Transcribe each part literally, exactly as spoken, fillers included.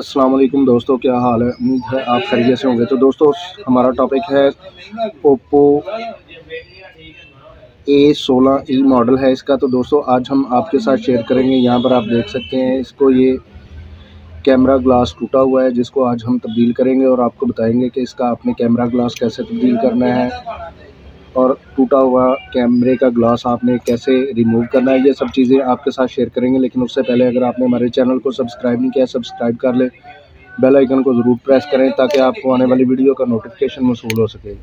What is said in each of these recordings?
अस्सलाम वालेकुम दोस्तों, क्या हाल है। उम्मीद है आप खैरियत से होंगे। तो दोस्तों, हमारा टॉपिक है ओप्पो ए सोलह ई मॉडल है इसका। तो दोस्तों, आज हम आपके साथ शेयर करेंगे। यहाँ पर आप देख सकते हैं, इसको ये कैमरा ग्लास टूटा हुआ है, जिसको आज हम तब्दील करेंगे और आपको बताएंगे कि इसका आपने कैमरा ग्लास कैसे तब्दील करना है और टूटा हुआ कैमरे का ग्लास आपने कैसे रिमूव करना है। ये सब चीज़ें आपके साथ शेयर करेंगे। लेकिन उससे पहले अगर आपने हमारे चैनल को सब्सक्राइब नहीं किया, सब्सक्राइब कर लें, बेल आइकन को ज़रूर प्रेस करें ताकि आपको आने वाली वीडियो का नोटिफिकेशन मौसूल हो सके।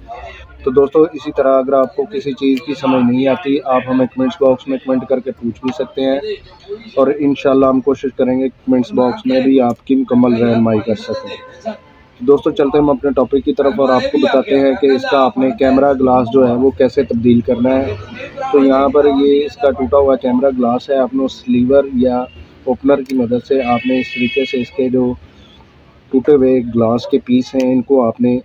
तो दोस्तों, इसी तरह अगर आपको किसी चीज़ की समझ नहीं आती, आप हमें कमेंट्स बॉक्स में कमेंट करके पूछ भी सकते हैं और इंशाल्लाह हम कोशिश करेंगे कमेंट्स बॉक्स में भी आपकी मुकम्मल रहनुमाई कर सकें। दोस्तों, चलते हम अपने टॉपिक की तरफ और आपको बताते हैं कि इसका आपने कैमरा ग्लास जो है वो कैसे तब्दील करना है। तो यहाँ पर ये इसका टूटा हुआ कैमरा ग्लास है, आपने उस लीवर या ओपनर की मदद से आपने इस तरीके से इसके जो टूटे हुए ग्लास के पीस हैं इनको आपने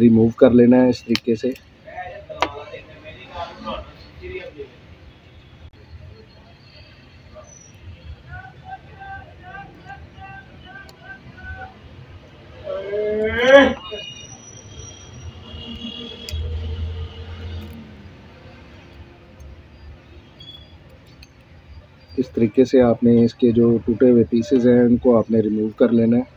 रिमूव कर लेना है इस तरीके से। इस तरीके से आपने इसके जो टूटे हुए पीसेस हैं इनको आपने रिमूव कर लेना है।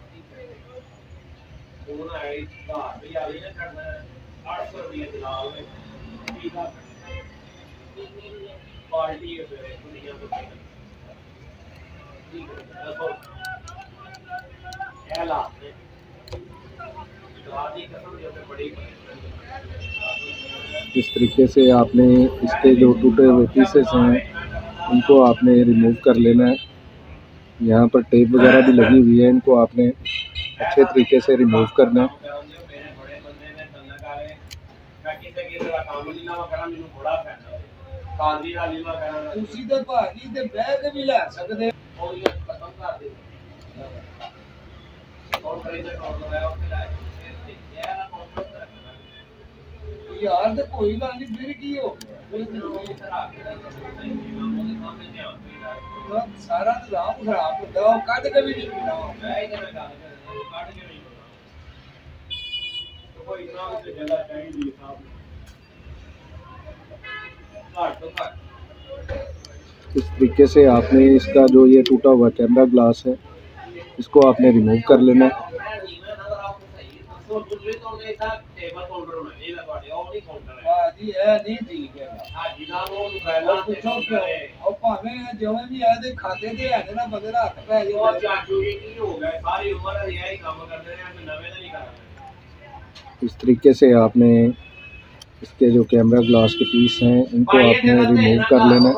इस तरीके से आपने इसके जो टूटे हुए पीसेस हैं इनको आपने रिमूव कर लेना है। यहाँ पर टेप वगैरह भी लगी हुई है, इनको आपने अच्छे तरीके से रिमूव करना है। यार तो कोई गल नहीं, फिर की हो सारा इंतजाम खराब होता, वो कट के भी नहीं पीना। कोई इतना जगह चाहिए साहब, तो कट। इस तरीके से आपने इसका जो ये टूटा हुआ कैमरा ग्लास है इसको आपने रिमूव कर लेना है। इस तरीके से आपने इसके जो कैमरा ग्लास के पीस हैं इनको आपने रिमूव कर लेना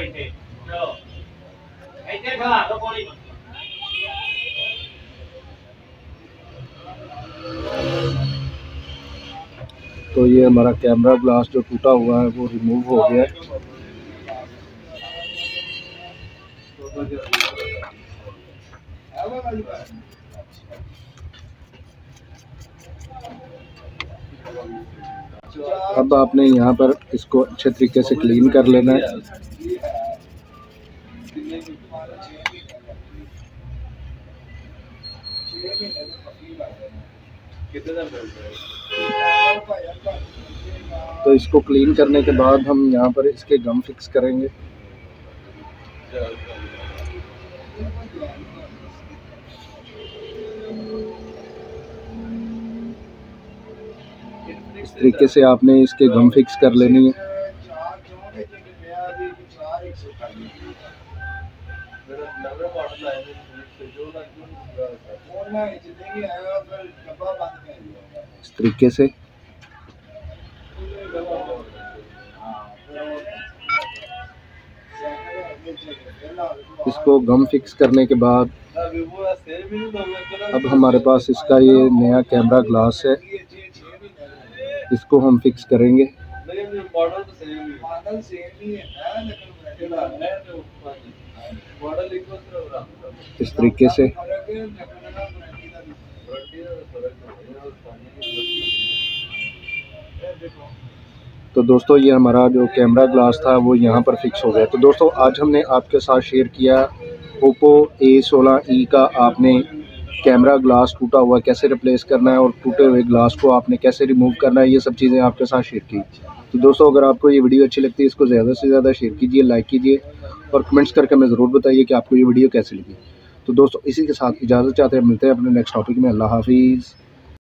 है। तो ये हमारा कैमरा ग्लास जो टूटा हुआ है वो रिमूव हो गया है। अब आपने यहाँ पर इसको अच्छे तरीके से क्लीन कर लेना है। तो इसको क्लीन करने के बाद हम यहाँ पर इसके गम फिक्स करेंगे। इस तरीके से आपने इसके गम फिक्स कर लेनी है। इस तरीके से इसको गम फिक्स करने के बाद अब हमारे पास इसका ये नया कैमरा ग्लास है, इसको हम फिक्स करेंगे। इस तरीके से तो दोस्तों, ये हमारा जो कैमरा ग्लास था वो यहाँ पर फिक्स हो गया। तो दोस्तों, आज हमने आपके साथ शेयर किया ओप्पो ए सोलह ई का आपने कैमरा ग्लास टूटा हुआ कैसे रिप्लेस करना है और टूटे हुए ग्लास को आपने कैसे रिमूव करना है, ये सब चीज़ें आपके साथ शेयर की। तो दोस्तों, अगर आपको ये वीडियो अच्छी लगती है इसको ज़्यादा से ज़्यादा शेयर कीजिए, लाइक कीजिए और कमेंट्स करके हमें ज़रूर बताइए कि आपको ये वीडियो कैसी लगी। तो दोस्तों, इसी के साथ इजाज़त चाहते हैं, मिलते हैं अपने नेक्स्ट टॉपिक में। अल्लाह हाफिज़।